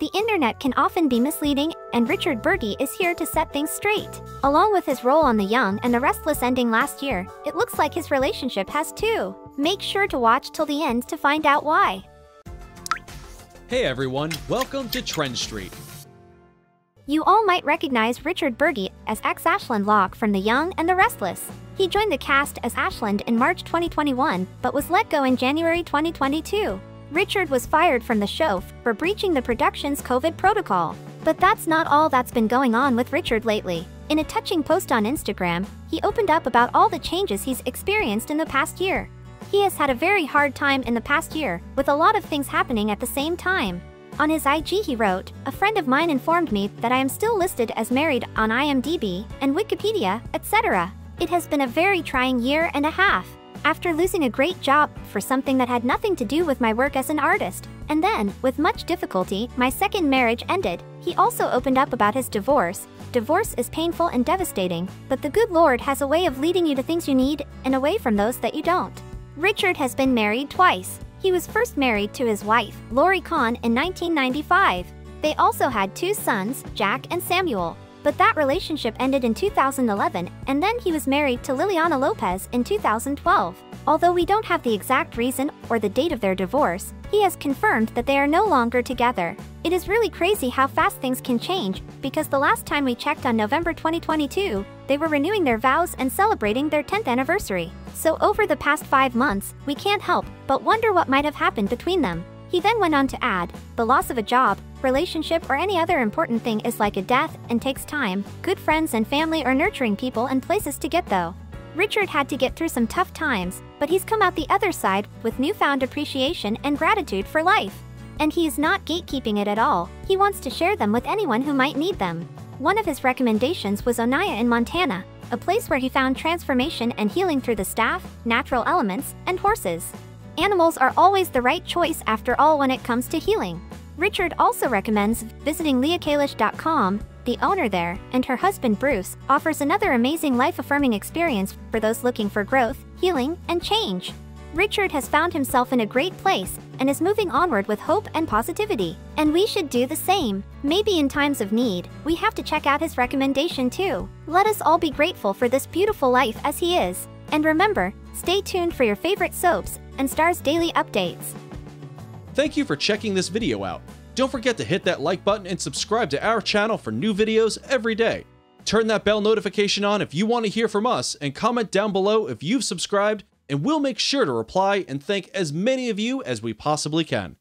The internet can often be misleading, and Richard Burgi is here to set things straight. Along with his role on The Young and the Restless ending last year, it looks like his relationship has too. Make sure to watch till the end to find out why. Hey everyone, welcome to Trend Street. You all might recognize Richard Burgi as ex-Ashland Locke from The Young and the Restless. He joined the cast as Ashland in March 2021, but was let go in January 2022. Richard was fired from the show for breaching the production's COVID protocol. But that's not all that's been going on with Richard lately. In a touching post on Instagram, he opened up about all the changes he's experienced in the past year. He has had a very hard time in the past year, with a lot of things happening at the same time. On his IG he wrote, "A friend of mine informed me that I am still listed as married on IMDb and Wikipedia, etc. It has been a very trying year and a half. After losing a great job for something that had nothing to do with my work as an artist, and then, with much difficulty, my second marriage ended." He also opened up about his divorce. "Divorce is painful and devastating, but the good Lord has a way of leading you to things you need and away from those that you don't." Richard has been married twice. He was first married to his wife, Lori Kahn, in 1995. They also had two sons, Jack and Samuel. But that relationship ended in 2011, and then he was married to Liliana Lopez in 2012. Although we don't have the exact reason or the date of their divorce, he has confirmed that they are no longer together. It is really crazy how fast things can change, because the last time we checked on November 2022, they were renewing their vows and celebrating their 10th anniversary. So over the past 5 months, we can't help but wonder what might have happened between them. He then went on to add, "The loss of a job, relationship or any other important thing is like a death and takes time. Good friends and family are nurturing people and places to get though." Richard had to get through some tough times, but he's come out the other side with newfound appreciation and gratitude for life. And he is not gatekeeping it at all. He wants to share them with anyone who might need them. One of his recommendations was Onaya in Montana, a place where he found transformation and healing through the staff, natural elements, and horses. Animals are always the right choice after all when it comes to healing. Richard also recommends visiting LeahKalish.com. The owner there, and her husband Bruce, offers another amazing life-affirming experience for those looking for growth, healing, and change. Richard has found himself in a great place and is moving onward with hope and positivity. And we should do the same. Maybe in times of need, we have to check out his recommendation too. Let us all be grateful for this beautiful life as he is. And remember, stay tuned for your favorite soaps and stars daily updates. Thank you for checking this video out. Don't forget to hit that like button and subscribe to our channel for new videos every day. Turn that bell notification on if you want to hear from us, and comment down below if you've subscribed, and we'll make sure to reply and thank as many of you as we possibly can.